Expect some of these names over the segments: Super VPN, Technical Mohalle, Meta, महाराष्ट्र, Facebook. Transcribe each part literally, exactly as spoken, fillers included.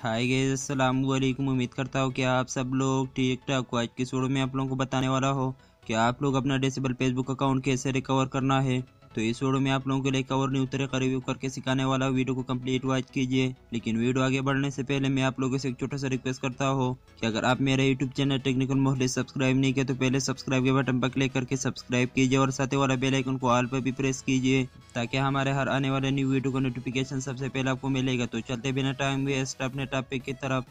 Hi guys अस्सलाम वालेकुम। उम्मीद करता हूँ कि आप सब लोग ठीक ठाक हो। आज की वीडियो में आप लोगों को बताने वाला हो कि आप लोग अपना डिसेबल फेसबुक अकाउंट कैसे रिकवर करना है। तो इस वीडियो में आप लोगों के लिए कवर न्यू तरीका रिव्यू करके सिखाने वाला। वीडियो को कंप्लीट वॉच कीजिए। लेकिन वीडियो आगे बढ़ने से पहले मैं आप लोगों से एक छोटा सा रिक्वेस्ट करता हूँ कि अगर आप मेरे यूट्यूब चैनल टेक्निकल मोहल्ले सब्सक्राइब नहीं किया तो पहले सब्सक्राइब के बटन पर क्लिक करके सब्सक्राइब कीजिए और साथ ही वाला बेल आइकन को ऑल पर भी प्रेस कीजिए ताकि हमारे हर आने वाले न्यू वीडियो का नोटिफिकेशन सबसे पहले आपको मिलेगा। तो चलते बिना टाइम वेस्ट अपने टॉपिक की तरफ।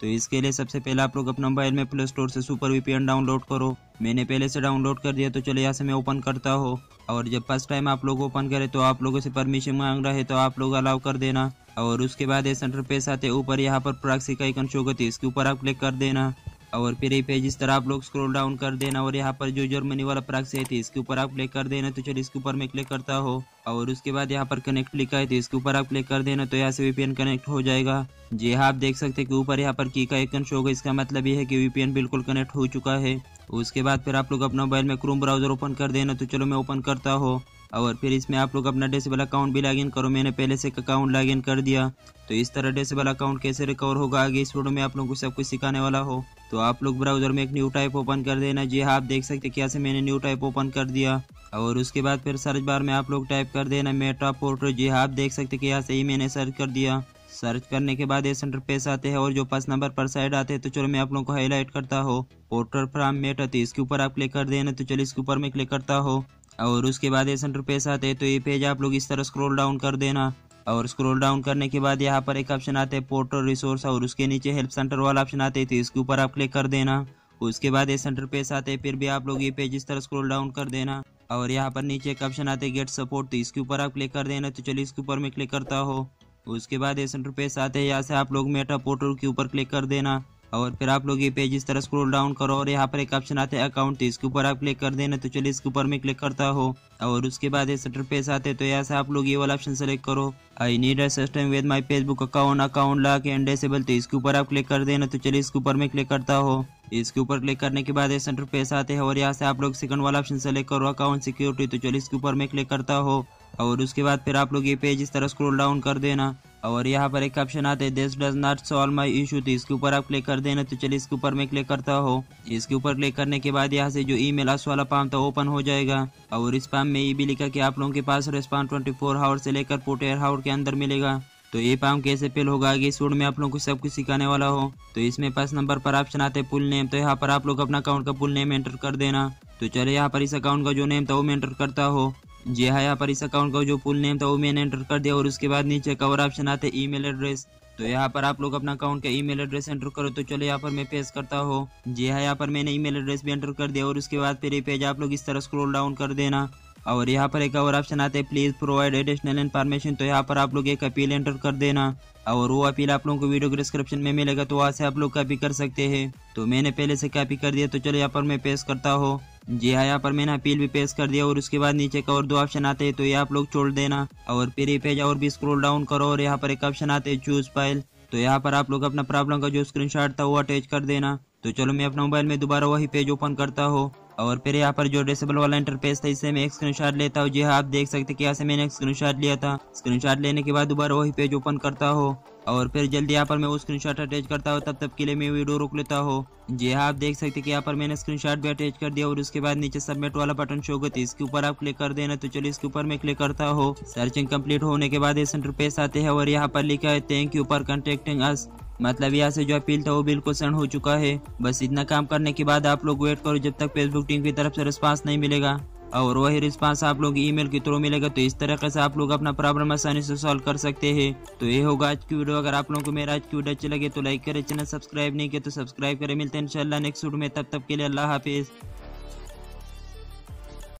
तो इसके लिए सबसे पहले आप लोग अपने मोबाइल में प्ले स्टोर से सुपर वीपीएन डाउनलोड करो। मैंने पहले से डाउनलोड कर दिया, तो चलिए यहाँ से मैं ओपन करता हूँ। और जब फर्स्ट टाइम आप लोग ओपन करें तो आप लोगों से परमिशन मांग रहा है, तो आप लोग अलाउ कर देना। और उसके बाद ये सेंटर पेज आते ऊपर यहाँ पर प्रॉक्सी का आइकन शो करती है, इसके ऊपर आप क्लिक कर देना। और फिर ये पेज इस तरह आप लोग स्क्रॉल डाउन कर देना और यहाँ पर जो जर्मनी वाला प्रॉक्सी आई थी इसके ऊपर आप क्लिक कर देना। तो चलिए इसके ऊपर मैं क्लिक करता हूँ और उसके बाद यहाँ पर कनेक्ट लिखा है, तो इसके ऊपर आप क्लिक कर देना। तो यहाँ से वीपीएन कनेक्ट हो जाएगा। जी हाँ, आप देख सकते हैं कि ऊपर यहाँ पर की का आइकन शो होगा, इसका मतलब ये है कि वीपीएन बिल्कुल कनेक्ट हो चुका है। उसके बाद फिर आप लोग अपना मोबाइल में क्रोम ब्राउजर ओपन कर देना। तो चलो मैं ओपन करता हूँ और फिर इसमें आप लोग अपना डिसेबल अकाउंट भी लॉगिन करो। मैंने पहले से एक अकाउंट लॉगिन कर दिया। तो इस तरह डिसेबल अकाउंट कैसे रिकवर होगा आगे इस वीडियो में आप लोगों को सब कुछ सिखाने वाला हो। तो आप लोग ब्राउजर में एक न्यू टाइप ओपन कर देना। जी हाँ, आप देख सकते हैं कैसे मैंने न्यू टाइप ओपन कर दिया। और उसके बाद फिर सर्च बार में आप लोग टाइप कर देना मेटा पोर्टल। जी हाँ, आप देख सकते कि यहाँ से ही मैंने सर्च कर दिया। सर्च करने के बाद ये सेंटर पेज आते हैं और जो पास नंबर पर साइड आते हैं, तो चलो मैं आप लोगों को हाईलाइट करता हूँ पोर्टल फ्रॉम मेटा, तो इसके ऊपर आप क्लिक कर देना। तो चलो इसके ऊपर मैं क्लिक करता हूँ और उसके बाद ये सेंटर पेज आते हैं। तो ये पेज आप लोग इस तरह स्क्रॉल डाउन कर देना। और स्क्रॉल डाउन करने के बाद यहाँ पर एक ऑप्शन आता है पोर्टल रिसोर्स और उसके नीचे हेल्प सेंटर वाला ऑप्शन आते थे, इसके ऊपर आप क्लिक कर देना। उसके बाद ये सेंटर पेज आते हैं, फिर भी आप लोग ये पेज इस तरह स्क्रॉल डाउन कर देना। और यहाँ पर नीचे एक ऑप्शन आते है गेट सपोर्ट, तो इसके ऊपर आप क्लिक कर देना। तो चलिए इसके ऊपर मैं क्लिक करता हूँ। उसके बाद ये सेंटर पेज आते हैं, यहाँ से आप लोग मेटा पोर्टल के ऊपर क्लिक कर देना। और फिर आप लोग ये पेज इस तरह स्क्रॉल डाउन करो और यहाँ पर एक ऑप्शन आता है अकाउंट, इसके ऊपर आप क्लिक कर देना। तो चलिए इसके ऊपर मैं क्लिक करता हूँ और उसके बाद ये सेंटर पेज आते हैं। तो यहाँ से आप लोग ये वाला ऑप्शन सेलेक्ट करो, I need a system with my Facebook account account lock and disable, तो इसके ऊपर आप क्लिक कर देना। तो चलिए इसके ऊपर मैं क्लिक करता हूँ। इसके ऊपर क्लिक करने के बाद ये सेंटर पेज आते हैं और यहाँ से आप लोग सेकंड वाला ऑप्शन सेलेक्ट करो अकाउंट सिक्योरिटी, तो चलिए इसके ऊपर मैं क्लिक करता हूँ। और उसके बाद फिर आप लोग ये पेज इस तरह स्क्रॉल डाउन कर देना। और यहाँ पर एक ऑप्शन आता है this does not solve my issue, तो इसके ऊपर आप क्लिक कर देना। तो चलिए इसके ऊपर मैं क्लिक करता हूँ। इसके ऊपर क्लिक करने के बाद यहाँ से जो ईमेल आस वाला पाम था ओपन हो जाएगा। और इस पाम में ये भी लिखा कि आप लोगों के पास रिस्पॉन्स ट्वेंटी फोर हावर से लेकर फोर्टी एट हावर के अंदर मिलेगा। तो ये पाम कैसे फिल होगा आगे इस वीडियो में आप लोगों को सब कुछ सिखाने वाला हो। तो इसमें पास नंबर पर ऑप्शन आते हैं फुल नेम, तो यहाँ पर आप लोग अपना अकाउंट का फुल नेम एंटर कर देना। तो चलिए यहाँ पर इस अकाउंट का जो नेम था वो मैं एंटर करता हूँ। जी हाँ, यहाँ पर इस अकाउंट का जो फुल नेम था वो मैंने एंटर कर दिया। और उसके बाद नीचे कवर ऑप्शन आते हैं ईमेल एड्रेस, तो यहाँ पर आप लोग अपना अकाउंट का ईमेल एड्रेस एंटर करो। तो चलो यहाँ पर मैं पेस्ट करता हूँ। जी हाँ, यहाँ पर मैंने ईमेल एड्रेस भी एंटर कर दिया। और उसके बाद फिर ये पेज आप लोग इस तरह स्क्रॉल डाउन कर देना। और यहाँ पर एक और ऑप्शन आता है प्लीज़ प्रोवाइड एडिशनल इन्फॉर्मेशन, तो यहाँ पर आप लोग एक अपील एंटर कर देना। और वो अपील आप लोगों को वीडियो के डिस्क्रिप्शन में मिलेगा, तो वहाँ से आप लोग कॉपी कर सकते हैं। तो मैंने पहले से कॉपी कर दिया। तो चलो यहाँ पर मैं पेस्ट करता हूँ। जी हाँ, यहाँ पर मैंने अपील भी पेस्ट कर दिया। और उसके बाद नीचे का और दो ऑप्शन आते हैं, तो ये आप लोग छोड़ देना। और फिर ये पेज और भी स्क्रॉल डाउन करो और यहाँ पर एक ऑप्शन आते हैं चूज फाइल, तो यहाँ पर आप लोग अपना प्रॉब्लम का जो स्क्रीनशॉट था वो अटैच कर देना। तो चलो मैं अपना मोबाइल में दोबारा वही पेज ओपन करता हूँ। और फिर यहाँ पर जो डिसेबल वाला इंटरफेस था इससे मैं एक स्क्रीनशॉट लेता हूँ। जी हाँ, आप देख सकते कि यहाँ से मैंने एक स्क्रीनशॉट लिया था। स्क्रीनशॉट लेने के बाद दोबारा वही पेज ओपन करता हूँ और फिर जल्दी यहाँ पर मैं वो स्क्रीनशॉट अटैच करता हूँ। तब तक के लिए मैं वीडियो रोक लेता हूँ। जी हाँ, आप देख सकते कि यहाँ पर मैंने स्क्रीनशॉट भी अटैच कर दिया। और उसके बाद नीचे सबमिट वाला बटन शो होगा, इसके ऊपर आप क्लिक कर देना। तो चलिए इसके ऊपर मैं क्लिक करता हूँ। सर्चिंग कम्प्लीट होने के बाद ये सेंटर पेज आते हैं और यहाँ पर लिखा है thank you for contacting us, मतलब यहाँ से जो अपील था वो बिल्कुल सेंड हो चुका है। बस इतना काम करने के बाद आप लोग वेट करो जब तक फेसबुक टीम की तरफ से रिस्पांस नहीं मिलेगा। और वही रिस्पांस आप लोग ईमेल के थ्रू मिलेगा। तो इस तरीके से आप लोग अपना प्रॉब्लम आसानी से सॉल्व कर सकते हैं। तो ये होगा आज की वीडियो। अगर आप लोगों को मेरा आज की वीडियो अच्छी लगे तो लाइक करें, चैनल सब्सक्राइब नहीं किया तो सब्सक्राइब करें। मिलते हैं इंशाल्लाह नेक्स्ट वीडियो में, तब तक के लिए अल्लाह हाफिज़।